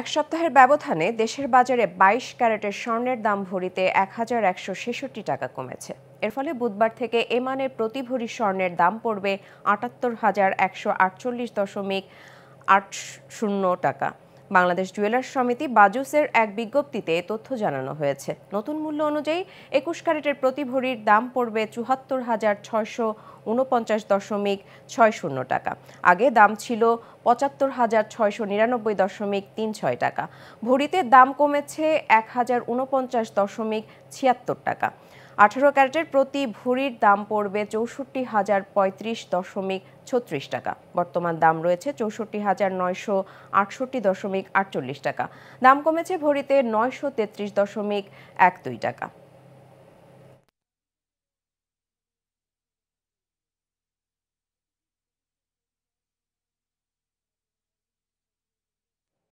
এক সপ্তাহের ব্যবধানে দেশের বাজারে ২২ ক্যারেটের স্বর্ণের দাম ভরিতে ১,১৬৬ টাকা কমেছে। এর ফলে বুধবার থেকে এ মানের প্রতি ভরি স্বর্ণের দাম পড়বে ৭৮,১৪৮.৮০ টাকা। বাংলাদেশ জুয়েলার্স সমিতি বাজুসের এক বিজ্ঞপ্তিতে তথ্য জানানো হয়েছে। নতুন মূল্য অনুযায়ী ২১ ক্যারেটের প্রতি ভরির দাম পড়বে ৭৪,৬৪৯.৬০ টাকা। আগে দাম ছিল ৭৫,৬৯৯.৩৬ টাকা। ভরিতে দাম কমেছে ১,৪৯.৭৬ টাকা। ১৮ ক্যারেটের প্রতি ভরির দাম পড়বে ৬৪,০৩৫.৩৬ টাকা। বর্তমান দাম রয়েছে ৬৪,৯৬৮.৪৮ টাকা। দাম কমেছে ভরিতে ৯৩৩.১২ টাকা।